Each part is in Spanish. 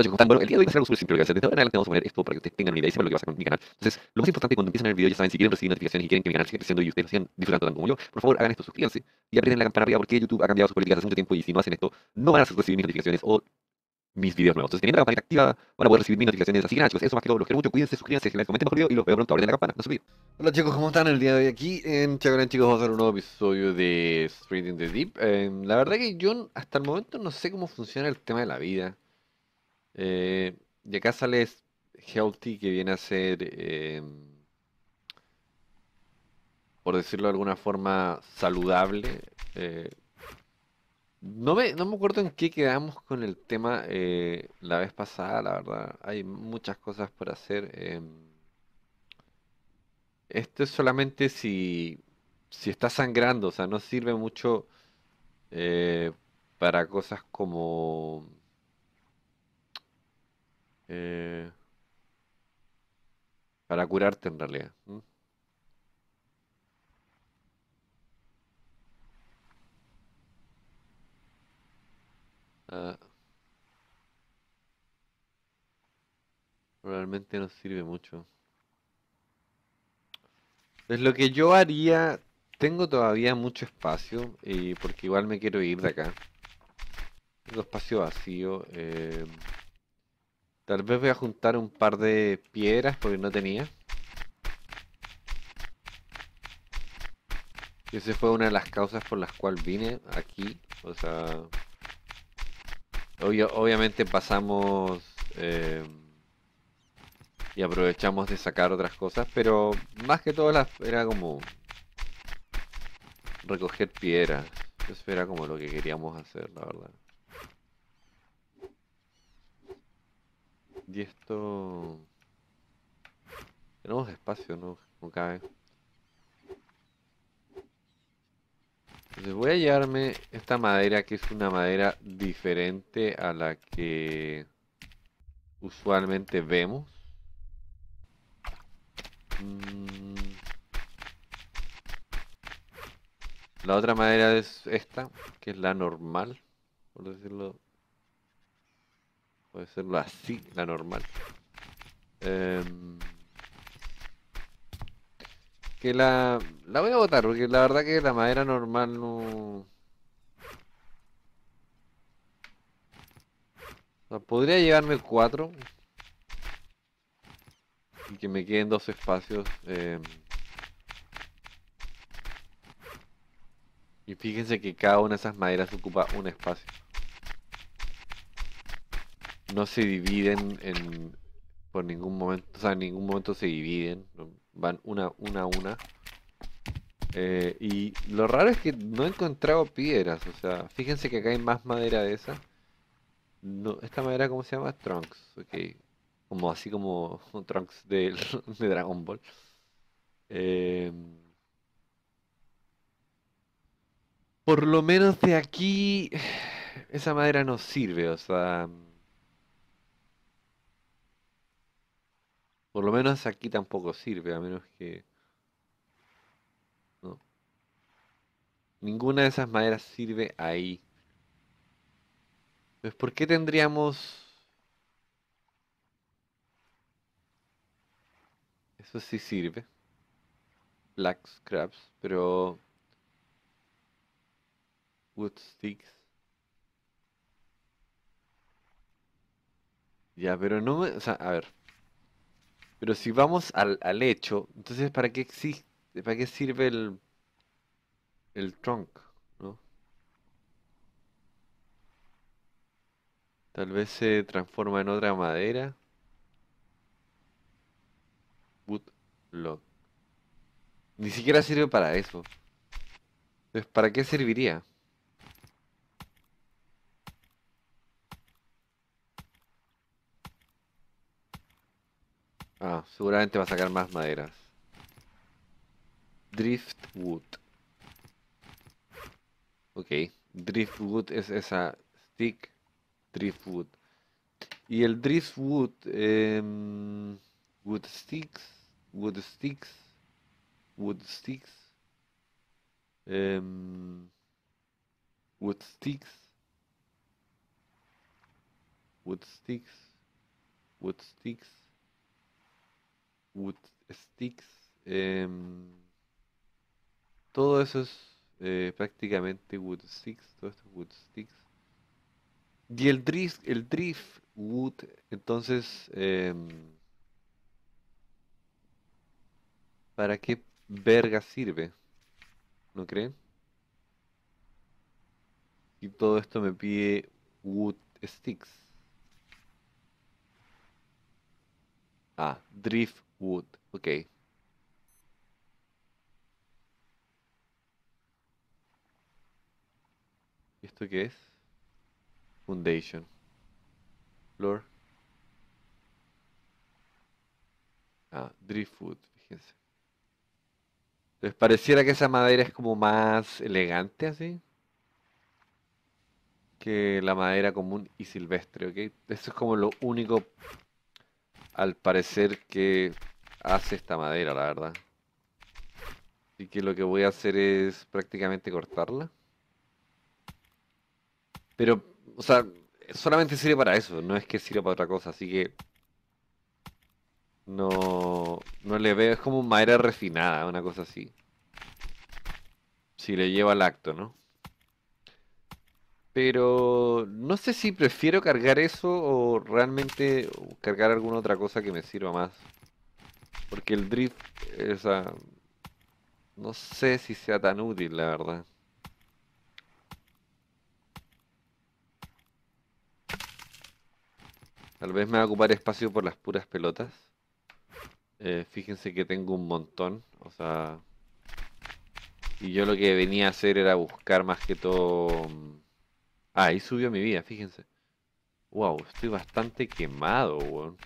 Oye, como tal, bueno, el día de hoy va a ser algo súper simple, gracias. Desde ahora en adelante vamos a poner esto para que ustedes tengan una idea y sepan lo que va a hacer con mi canal. Entonces, lo más importante cuando empiezan el video, ya saben, si quieren recibir notificaciones y quieren que mi canal siga creciendo y ustedes lo sigan disfrutando tanto como yo, por favor hagan esto, suscríbanse y aprieten la campana arriba porque YouTube ha cambiado sus políticas hace mucho tiempo y si no hacen esto, no van a recibir mis notificaciones o mis videos nuevos. Entonces, teniendo la campanita activa, van a poder recibir mis notificaciones. Así que nada, chicos, eso más que todo. Los quiero mucho, cuídense, suscríbanse, comenten mejor video y los veo pronto. Abren la campana, no se olviden. Hola chicos, ¿cómo están? El día de hoy aquí en Chacarán, chicos, vamos a hacer un nuevo episodio de Stranded Deep. La verdad que yo hasta el momento no sé cómo funciona el tema de la vida. Y acá sale Healthy, que viene a ser, por decirlo de alguna forma, saludable. No me acuerdo en qué quedamos con el tema la vez pasada, la verdad. Hay muchas cosas por hacer. Esto es solamente si está sangrando, o sea, no sirve mucho para cosas como... para curarte en realidad. Realmente no sirve mucho. Pues lo que yo haría, tengo todavía mucho espacio, porque igual me quiero ir de acá. Tengo espacio vacío. Tal vez voy a juntar un par de piedras porque no tenía. Y esa fue una de las causas por las cuales vine aquí. O sea... obviamente pasamos y aprovechamos de sacar otras cosas, pero más que todo era como recoger piedras. Eso era como lo que queríamos hacer, la verdad. Y esto... tenemos espacio, no cabe. Entonces voy a llevarme esta madera, que es una madera diferente a la que usualmente vemos. La otra madera es esta, que es la normal, por decirlo. Puede serlo así, la normal. Que la voy a botar, porque la verdad que la madera normal no... O sea, podría llevarme el 4. Y que me queden dos espacios. Y fíjense que cada una de esas maderas ocupa un espacio. No se dividen por ningún momento, o sea, en ningún momento se dividen, van una. Y lo raro es que no he encontrado piedras, o sea, fíjense que acá hay más madera de esa. No, esta madera, ¿cómo se llama? Trunks, ok. Como así como Trunks de Dragon Ball. Por lo menos de aquí, esa madera no sirve, o sea... Por lo menos aquí tampoco sirve, a menos que... No. Ninguna de esas maderas sirve ahí. Pues ¿por qué tendríamos...? Eso sí sirve. Black scraps, pero... Wood sticks. Ya, pero no... O sea, a ver... Pero si vamos al hecho, entonces ¿para qué existe? ¿Para qué sirve el trunk? ¿No? Tal vez se transforma en otra madera. Woodlock. Ni siquiera sirve para eso. Entonces, ¿para qué serviría? Ah, seguramente va a sacar más maderas. Driftwood. Ok, Driftwood es esa stick. Driftwood. Y el Driftwood... wood sticks. Wood sticks. Wood sticks. Wood sticks. Wood sticks. wood sticks, todo eso es prácticamente wood sticks, todo esto es wood sticks. Y el driftwood, entonces, ¿para qué verga sirve? ¿No creen? Y todo esto me pide wood sticks. Ah, driftwood, ok. ¿Y esto qué es? Foundation. Floor. Ah, driftwood, fíjense. ¿Les pareciera que esa madera es como más elegante así? Que la madera común y silvestre, ¿ok? Eso es como lo único, al parecer, que hace esta madera, la verdad. Así que lo que voy a hacer es prácticamente cortarla. Pero, o sea, solamente sirve para eso, no es que sirva para otra cosa, así que... No le veo, es como madera refinada, una cosa así. Si le lleva lacto, ¿no? Pero no sé si prefiero cargar eso o realmente cargar alguna otra cosa que me sirva más. Porque el drift, esa, no sé si sea tan útil, la verdad. Tal vez me va a ocupar espacio por las puras pelotas. Fíjense que tengo un montón, o sea... Y yo lo que venía a hacer era buscar más que todo... Ah, ahí subió mi vida, fíjense. Wow, estoy bastante quemado, weón.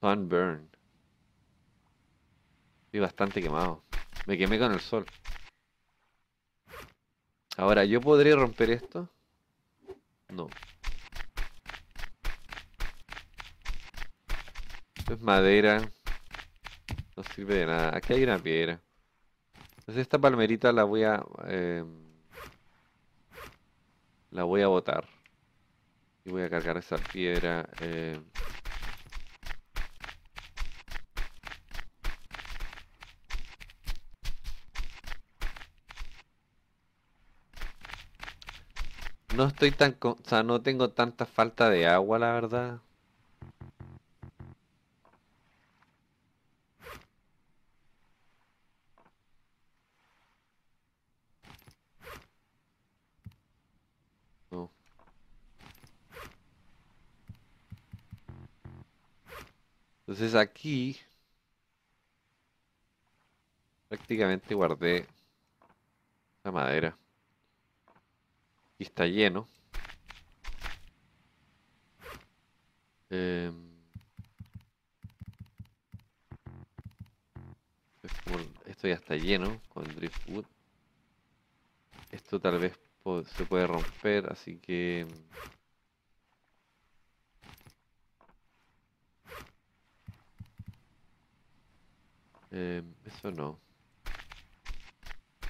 Sunburn. Estoy bastante quemado. Me quemé con el sol. Ahora, ¿yo podré romper esto? No. Esto es madera. No sirve de nada. Aquí hay una piedra. Entonces esta palmerita la voy a... la voy a botar. Y voy a cargar esa piedra. No estoy tan... O sea, no tengo tanta falta de agua, la verdad. Entonces aquí prácticamente guardé la madera y está lleno. Esto ya está lleno con driftwood. Esto tal vez se puede romper, así que... eso no.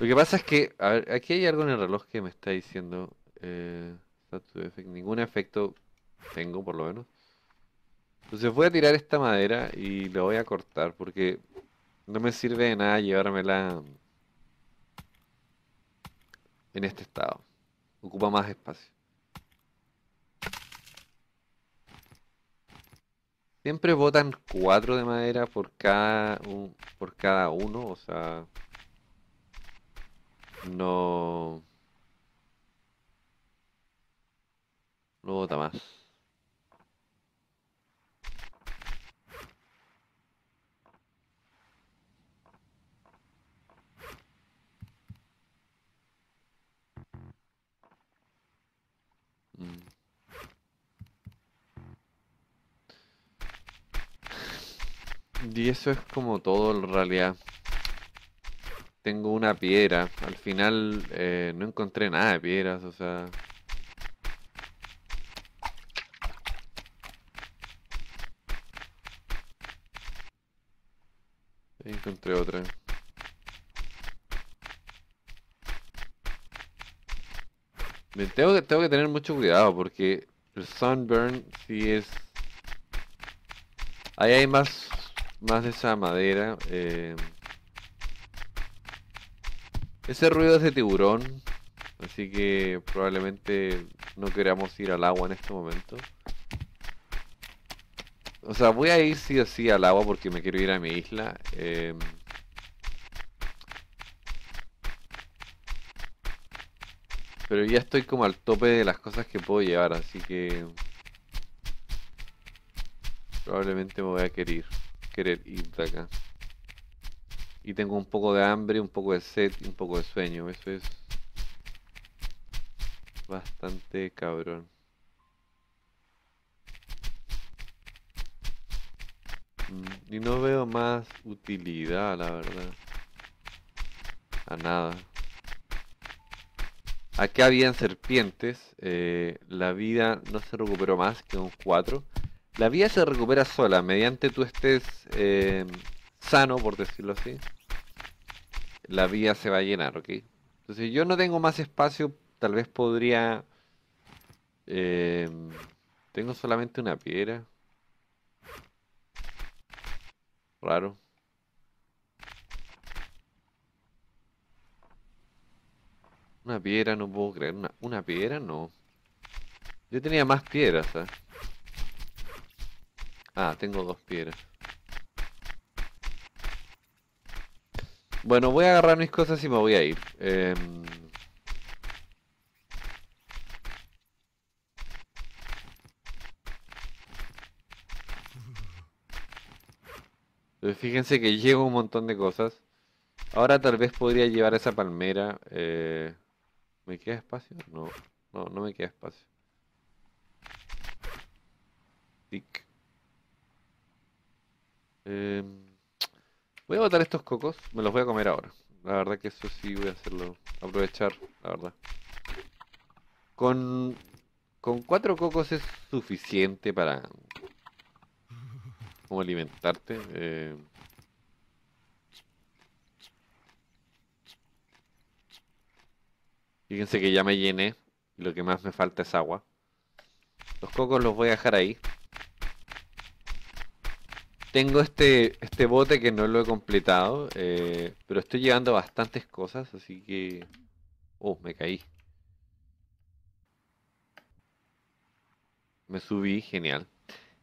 Lo que pasa es que, a ver, aquí hay algo en el reloj que me está diciendo ningún efecto tengo, por lo menos. Entonces voy a tirar esta madera y la voy a cortar porque no me sirve de nada llevármela en este estado. Ocupa más espacio. Siempre botan 4 de madera por cada uno, o sea, no bota más. Y eso es como todo en realidad. Tengo una piedra. Al final no encontré nada de piedras, o sea... Encontré otra. Tengo que tener mucho cuidado porque El Sunburn sí es... Ahí hay más de esa madera. Ese ruido es de tiburón, así que probablemente no queramos ir al agua en este momento. O sea, voy a ir sí o sí al agua porque me quiero ir a mi isla. Pero ya estoy como al tope de las cosas que puedo llevar, así que... Probablemente me voy a querer ir de acá. Y tengo un poco de hambre, un poco de sed y un poco de sueño. Eso es... bastante cabrón. Y no veo más utilidad, la verdad. A nada. Acá habían serpientes, la vida no se recuperó más que un 4. La vida se recupera sola, mediante tú estés sano, por decirlo así. La vida se va a llenar, ¿ok? Entonces yo no tengo más espacio, tal vez podría... tengo solamente una piedra. Raro. Una piedra, no puedo creer. Una piedra, no. Yo tenía más piedras, ¿sabes? Ah, tengo dos piedras. Bueno, voy a agarrar mis cosas y me voy a ir. Fíjense que llevo un montón de cosas. Ahora tal vez podría llevar esa palmera. ¿Me queda espacio? No, no me queda espacio. Tic. Voy a botar estos cocos. Me los voy a comer ahora. La verdad que eso sí voy a hacerlo. Aprovechar, la verdad. Con 4 cocos es suficiente para como alimentarte. Fíjense que ya me llené y lo que más me falta es agua. Los cocos los voy a dejar ahí. Tengo este bote que no lo he completado, pero estoy llevando bastantes cosas, así que... Oh, me caí. Me subí, genial.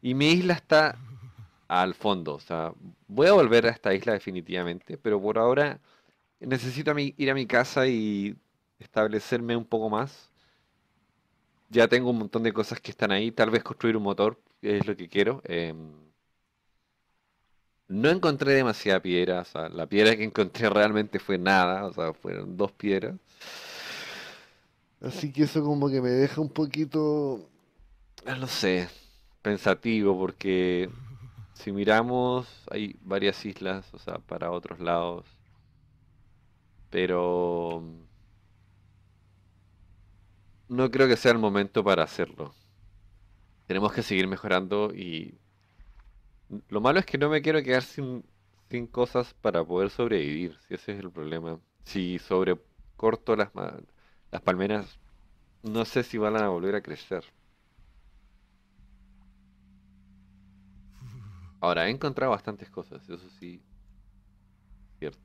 Y mi isla está al fondo, o sea, voy a volver a esta isla definitivamente, pero por ahora necesito ir a mi casa y... establecerme un poco más. Ya tengo un montón de cosas que están ahí. Tal vez construir un motor es lo que quiero. No encontré demasiada piedra. O sea, la piedra que encontré realmente fue nada. O sea, fueron 2 piedras. Así que eso como que me deja un poquito, no sé, pensativo. Porque si miramos, hay varias islas, o sea, para otros lados. Pero... no creo que sea el momento para hacerlo. Tenemos que seguir mejorando y... lo malo es que no me quiero quedar sin cosas para poder sobrevivir. Si ese es el problema. Si sobrecorto las palmeras, no sé si van a volver a crecer. Ahora, he encontrado bastantes cosas, eso sí. Cierto.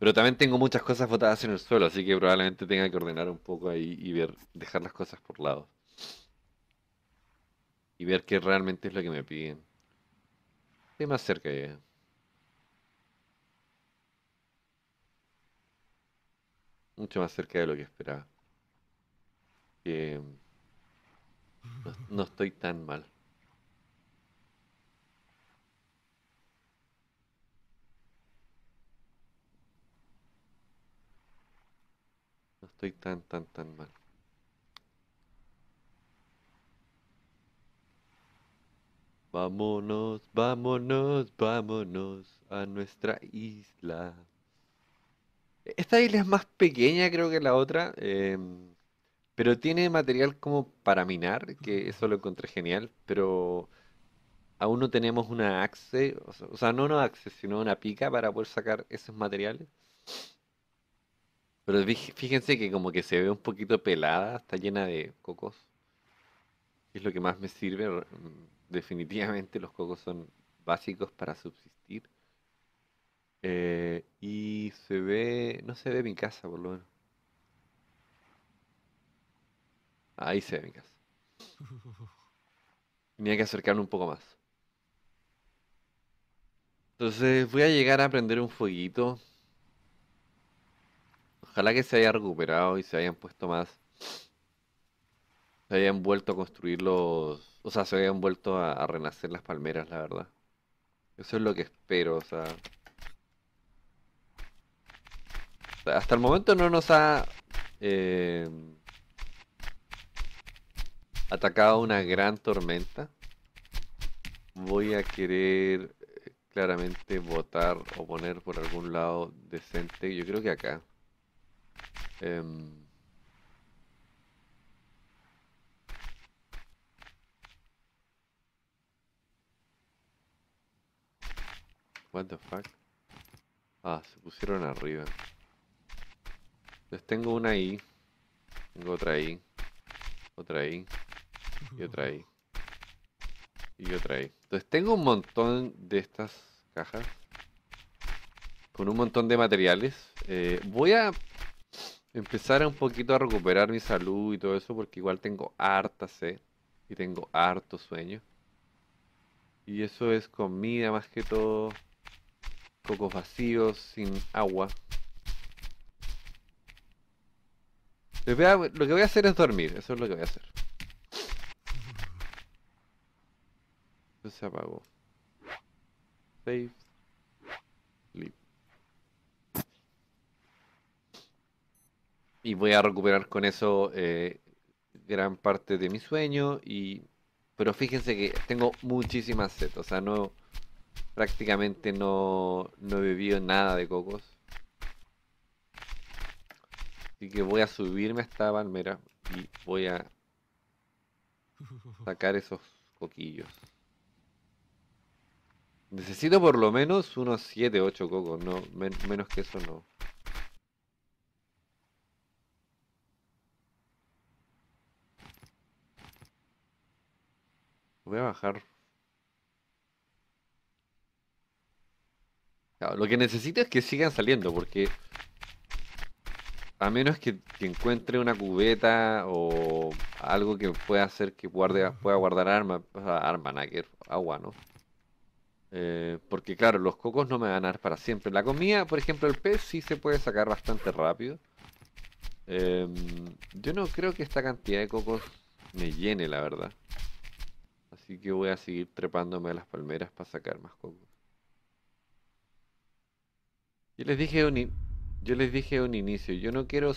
Pero también tengo muchas cosas botadas en el suelo, así que probablemente tenga que ordenar un poco ahí y ver, dejar las cosas por lados. Y ver qué realmente es lo que me piden. Estoy más cerca ya. Mucho más cerca de lo que esperaba. Que no estoy tan mal. Estoy tan mal. Vámonos, vámonos a nuestra isla. Esta isla es más pequeña creo que la otra, pero tiene material como para minar, que eso lo encontré genial, pero aún no tenemos una axe, o sea, no una axe, sino una pica para poder sacar esos materiales. Pero fíjense que como que se ve un poquito pelada, está llena de cocos. Es lo que más me sirve. Definitivamente los cocos son básicos para subsistir. Y se ve, no se ve mi casa por lo menos. Ahí se ve mi casa. Tenía que acercarme un poco más. Entonces voy a llegar a prender un fueguito. Ojalá que se haya recuperado y se hayan puesto más. Se hayan vuelto a construir los... O sea, se hayan vuelto a renacer las palmeras, la verdad. Eso es lo que espero, o sea... Hasta el momento no nos ha... atacado una gran tormenta. Voy a querer claramente botar o poner por algún lado decente. Yo creo que acá. What the fuck? Ah, se pusieron arriba. Les tengo una ahí. Tengo otra ahí. Otra ahí. Y otra ahí. Y otra ahí. Entonces tengo un montón de estas cajas. Con un montón de materiales. Voy a empezar un poquito a recuperar mi salud y todo eso. Porque igual tengo harta sed. Y tengo harto sueño. Y eso es comida más que todo. Cocos vacíos, sin agua. Lo que voy a hacer es dormir. Eso es lo que voy a hacer. Eso se apagó. Save. Sleep. Y voy a recuperar con eso gran parte de mi sueño. Y... Pero fíjense que tengo muchísima sed. O sea, no... Prácticamente no he bebido nada de cocos. Así que voy a subirme a esta palmera y voy a sacar esos coquillos. Necesito por lo menos unos 7, 8 cocos, no, menos que eso no. Voy a bajar. Claro, lo que necesito es que sigan saliendo porque... A menos que encuentre una cubeta o algo que pueda hacer que pueda guardar agua, ¿no? Porque claro, los cocos no me van a dar para siempre. La comida, por ejemplo, el pez sí se puede sacar bastante rápido. Yo no creo que esta cantidad de cocos me llene, la verdad. Así que voy a seguir trepándome a las palmeras para sacar más cocos. Yo les dije a un inicio, yo no quiero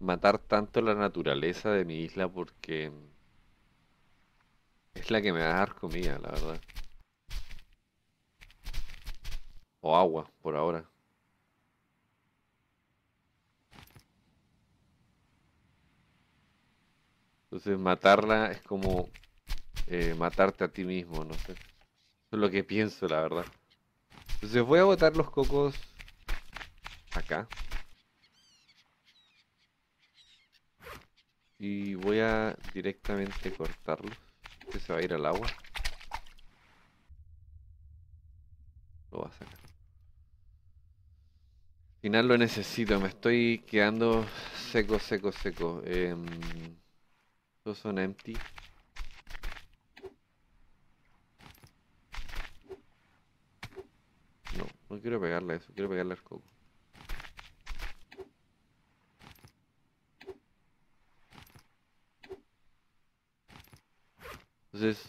matar tanto la naturaleza de mi isla porque es la que me va a dar comida, la verdad. O agua, por ahora. Entonces matarla es como matarte a ti mismo, no sé. Eso es lo que pienso, la verdad. Entonces voy a botar los cocos... acá. Y voy a directamente cortarlo. Este se va a ir al agua. Lo voy a sacar. Al final lo necesito. Me estoy quedando seco. Estos son empty. No quiero pegarle a eso. Quiero pegarle al coco. Entonces,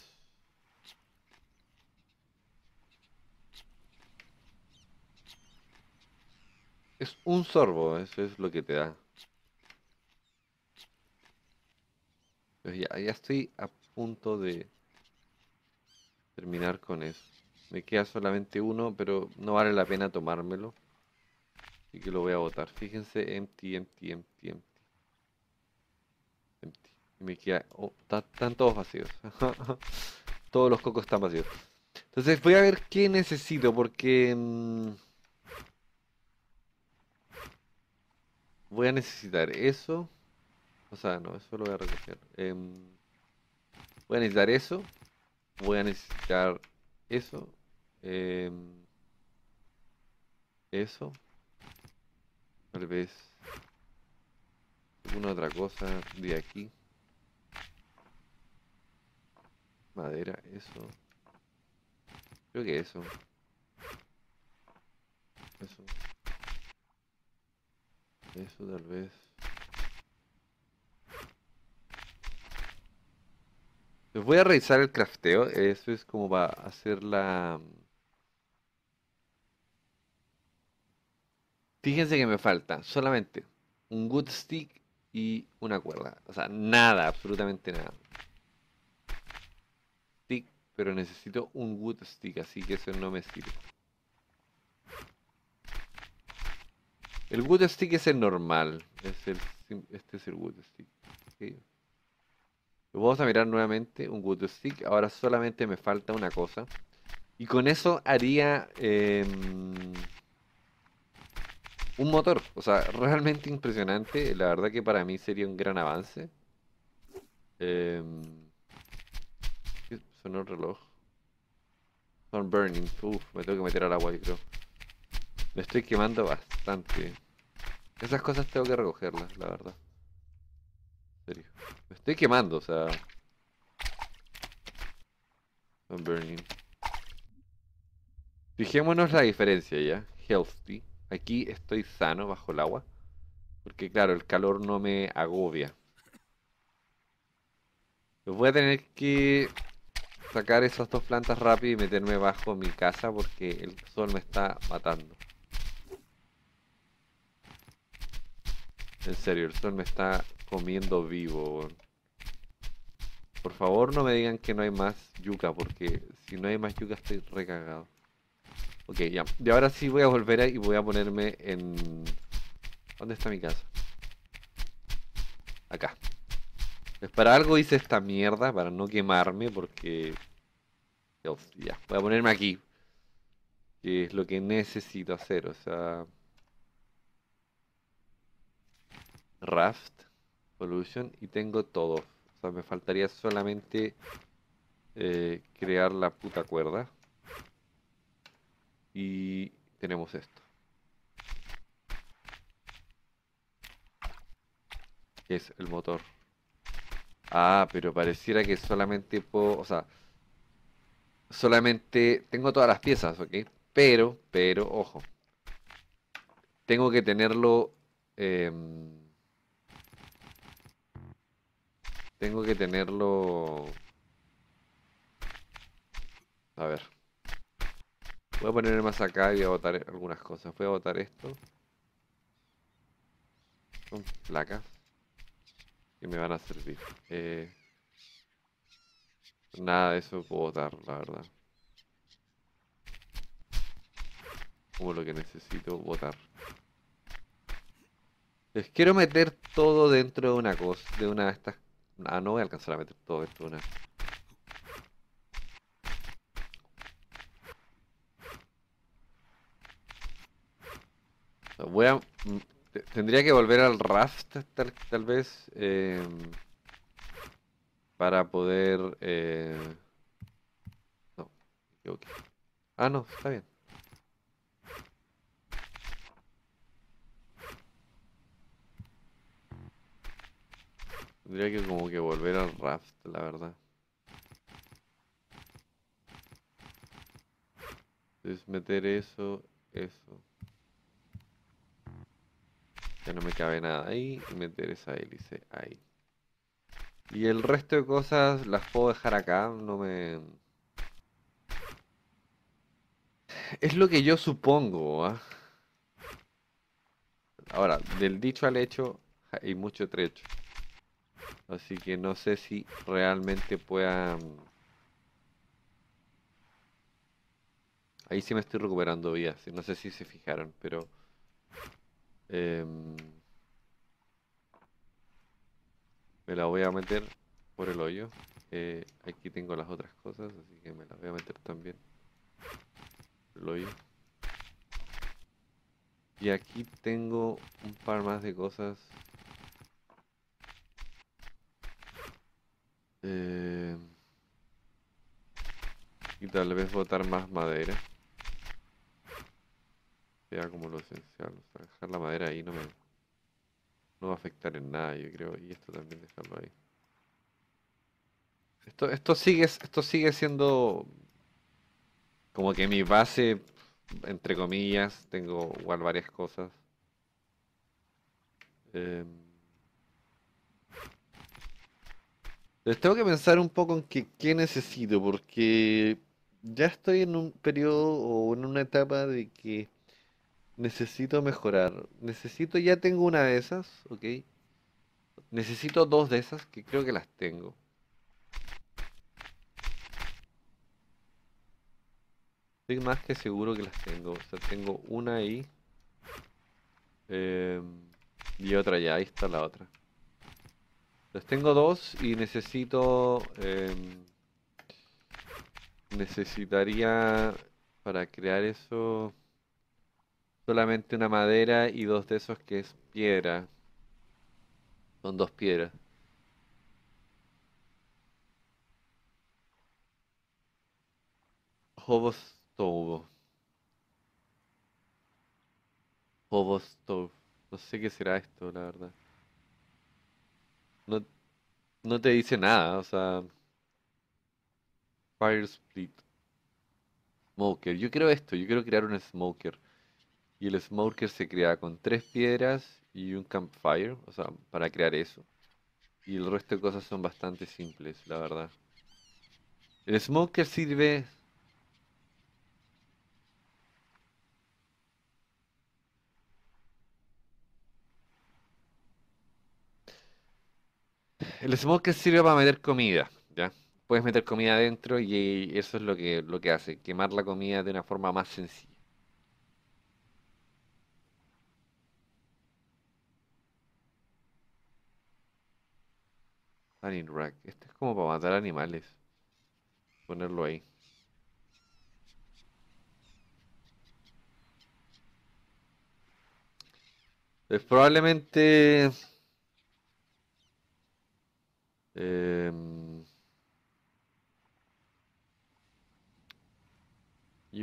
es un sorbo, eso es lo que te da. Pues ya estoy a punto de terminar con eso. Me queda solamente uno, pero no vale la pena tomármelo. Así que lo voy a botar. Fíjense, empty. Me queda... Oh, están todos vacíos. Todos los cocos están vacíos. Entonces voy a ver qué necesito porque... Voy a necesitar eso. O sea, no, eso lo voy a recoger. Voy a necesitar eso. Voy a necesitar eso. Eso. Tal vez alguna otra cosa de aquí. Madera, eso. Creo que eso. Eso. Eso tal vez. Les voy a revisar el crafteo. Eso es como para hacer la... Fíjense que me falta solamente un wood stick y una cuerda. O sea, nada, absolutamente nada. Stick, pero necesito un wood stick, así que eso no me sirve. El wood stick es el normal. Este es el wood stick. Okay. Lo vamos a mirar nuevamente. Un wood stick. Ahora solamente me falta una cosa. Y con eso haría un motor. O sea, realmente impresionante. La verdad que para mí sería un gran avance. Sonó el reloj. Sunburning. Uf, me tengo que meter al agua, yo creo. Me estoy quemando bastante. Esas cosas tengo que recogerlas, la verdad. En serio. Me estoy quemando, o sea. I'm burning. Fijémonos la diferencia ya. Healthy. Aquí estoy sano bajo el agua. Porque claro, el calor no me agobia. Los voy a tener que sacar esas dos plantas rápido y meterme bajo mi casa porque el sol me está matando. En serio, el sol me está comiendo vivo. Por favor, no me digan que no hay más yuca, porque si no hay más yuca estoy recagado. Ok, ya. Y ahora sí voy a volver ahí y voy a ponerme en... ¿Dónde está mi casa? Acá. Pues para algo hice esta mierda, para no quemarme, porque... Dios, ya, voy a ponerme aquí. Que es lo que necesito hacer, o sea... Raft, Pollution, y tengo todo. O sea, me faltaría solamente crear la puta cuerda. Y tenemos esto. ¿Qué es el motor? Ah, pero pareciera que solamente puedo... O sea, solamente tengo todas las piezas, ¿ok? Pero, ojo. Tengo que tenerlo... Tengo que tenerlo... A ver. Voy a poner más acá y voy a botar algunas cosas. Voy a botar esto. Son placas. Que me van a servir. Nada de eso puedo botar, la verdad. Como lo que necesito botar. Les quiero meter todo dentro de una cosa. De una de estas cosas. Ah, no voy a alcanzar a meter todo esto una. Voy a... Tendría que volver al raft tal vez para poder... No, me equivoqué. Ah, no, está bien. Tendría que como que volver al raft, la verdad. Entonces meter eso, eso. Ya no me cabe nada ahí. Y meter esa hélice ahí. Y el resto de cosas las puedo dejar acá. No me... Es lo que yo supongo, ¿eh? Ahora, del dicho al hecho hay mucho trecho. Así que no sé si realmente pueda... Ahí sí me estoy recuperando vidas. No sé si se fijaron, pero... Me la voy a meter por el hoyo. Aquí tengo las otras cosas, así que me las voy a meter también. El hoyo. Y aquí tengo un par más de cosas. Y tal vez botar más madera. Sea como lo esencial. O sea, dejar la madera ahí no va a afectar en nada, yo creo. Y esto también dejarlo ahí. Esto sigue siendo como que mi base, entre comillas. Tengo igual varias cosas. Les tengo que pensar un poco en qué necesito, porque ya estoy en un periodo o en una etapa de que necesito mejorar. Ya tengo una de esas, ok. Necesito dos de esas, que creo que las tengo. Estoy más que seguro que las tengo. O sea, tengo una ahí. Y otra ya, ahí está la otra. Entonces tengo dos y necesito... necesitaría para crear eso... solamente una madera y dos de esos que es piedra. Son dos piedras. Hobostove. No sé qué será esto, la verdad. No te dice nada, o sea... Fire Split. Smoker. Yo quiero esto, yo quiero crear un Smoker. Y el Smoker se crea con 3 piedras y un Campfire, o sea, para crear eso. Y el resto de cosas son bastante simples, la verdad. El Smoker sirve... El smoker sirve para meter comida, ¿ya? Puedes meter comida adentro y eso es lo que hace, quemar la comida de una forma más sencilla. Hunting rack, este es como para matar animales. Ponerlo ahí. Pues probablemente... yo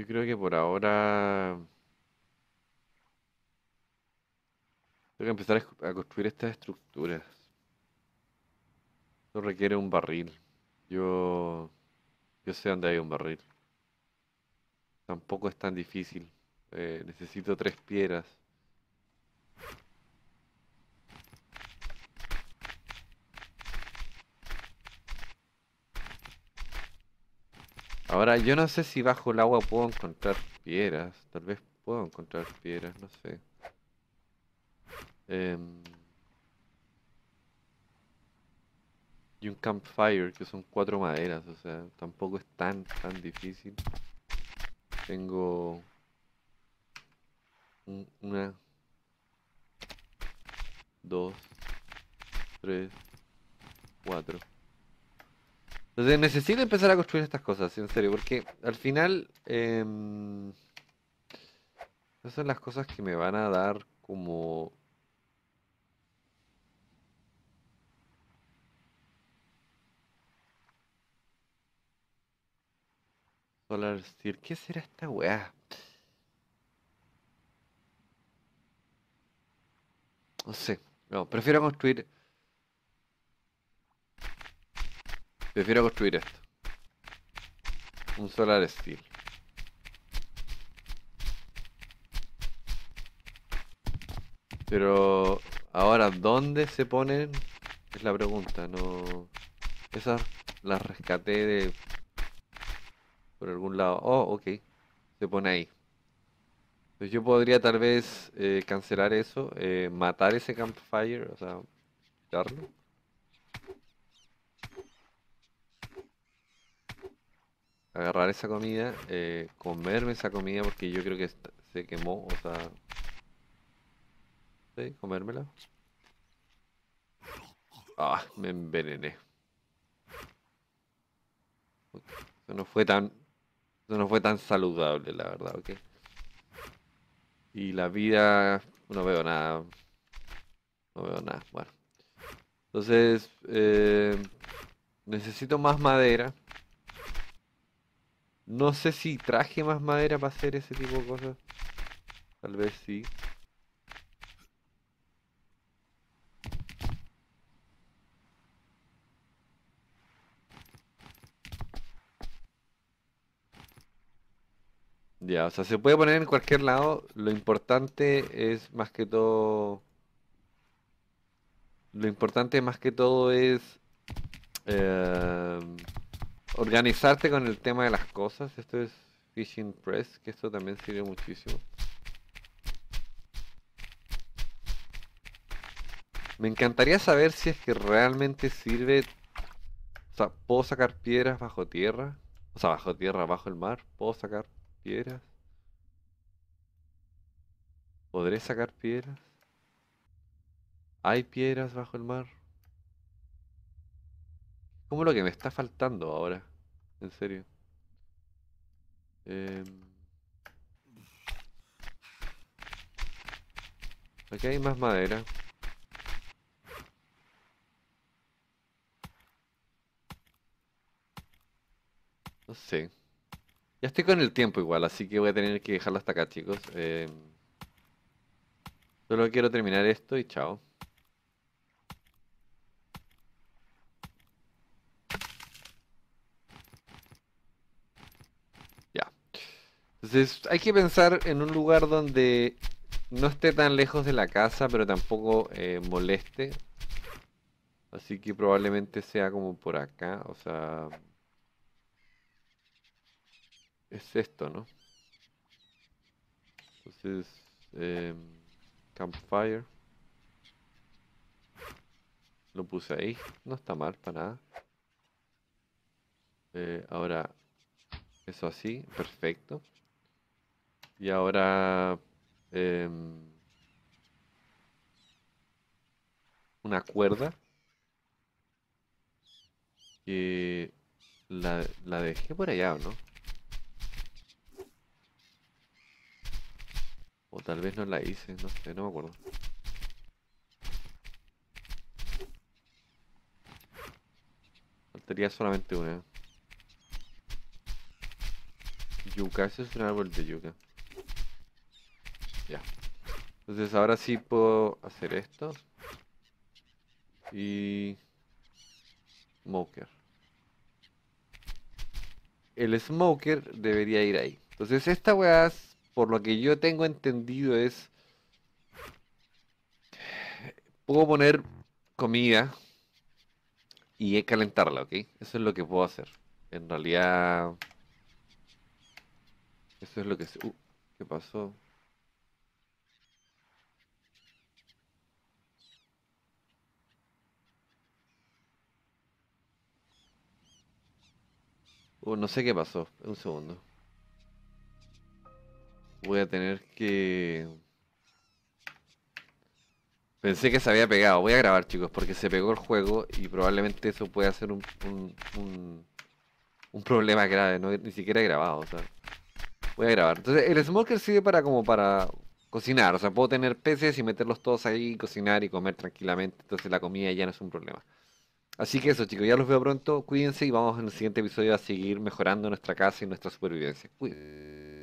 creo que por ahora tengo que empezar a construir estas estructuras. Esto requiere un barril. Yo sé dónde hay un barril. Tampoco es tan difícil. Necesito 3 piedras. Ahora, yo no sé si bajo el agua puedo encontrar piedras. Tal vez puedo encontrar piedras, no sé. Y un campfire, que son 4 maderas, o sea, tampoco es tan difícil. Tengo... una... 2, 3, 4... Entonces necesito empezar a construir estas cosas, en serio, porque al final esas son las cosas que me van a dar como... Solar Steel. ¿Qué será esta weá? No sé, no, prefiero construir... Prefiero construir esto. Un Solar Steel. Pero ahora, ¿dónde se ponen? Es la pregunta, no... Esas las rescaté de... por algún lado. Oh, ok. Se pone ahí. Entonces yo podría tal vez cancelar eso, matar ese campfire, o sea, quitarlo. Agarrar esa comida, comerme esa comida porque yo creo que se quemó, o sea... ¿Sí? Comérmela. Ah, me envenené. Okay. Eso no fue tan saludable, la verdad, ok. Y la vida... no veo nada. No veo nada, bueno. Entonces, necesito más madera. No sé si traje más madera para hacer ese tipo de cosas. Tal vez sí. Ya, o sea, se puede poner en cualquier lado. Lo importante es más que todo... Lo importante más que todo es... organizarte con el tema de las cosas. Esto es Fishing Press, que esto también sirve muchísimo. Me encantaría saber si es que realmente sirve... O sea, ¿puedo sacar piedras bajo tierra? O sea, bajo tierra, bajo el mar. ¿Puedo sacar piedras? ¿Podré sacar piedras? ¿Hay piedras bajo el mar? Como lo que me está faltando ahora. En serio. Aquí hay más madera. No sé. Ya estoy con el tiempo igual, así que voy a tener que dejarlo hasta acá, chicos. Solo quiero terminar esto y chao. Ya. Entonces hay que pensar en un lugar donde no esté tan lejos de la casa, pero tampoco moleste. Así que probablemente sea como por acá, o sea... Es esto, ¿no? Entonces, campfire. Lo puse ahí. No está mal para nada. Ahora, eso así. Perfecto. Y ahora, una cuerda. Que la dejé por allá, ¿o no? O tal vez no la hice, no sé, no me acuerdo. Faltaría solamente una. Yuca, ese es un árbol de yuca. Ya. Entonces ahora sí puedo hacer esto. Y... smoker. El smoker debería ir ahí. Entonces esta weá... Por lo que yo tengo entendido es... Puedo poner comida y calentarla, ¿ok? Eso es lo que puedo hacer. En realidad... Eso es lo que... ¿Qué pasó? No sé qué pasó. Un segundo. Voy a tener que... Pensé que se había pegado. Voy a grabar, chicos, porque se pegó el juego y probablemente eso pueda ser un problema grave. No, ni siquiera he grabado, o sea. Voy a grabar. Entonces, el smoker sirve para como para cocinar. O sea, puedo tener peces y meterlos todos ahí, cocinar y comer tranquilamente. Entonces la comida ya no es un problema. Así que eso, chicos. Ya los veo pronto. Cuídense y vamos en el siguiente episodio a seguir mejorando nuestra casa y nuestra supervivencia. Cuídense.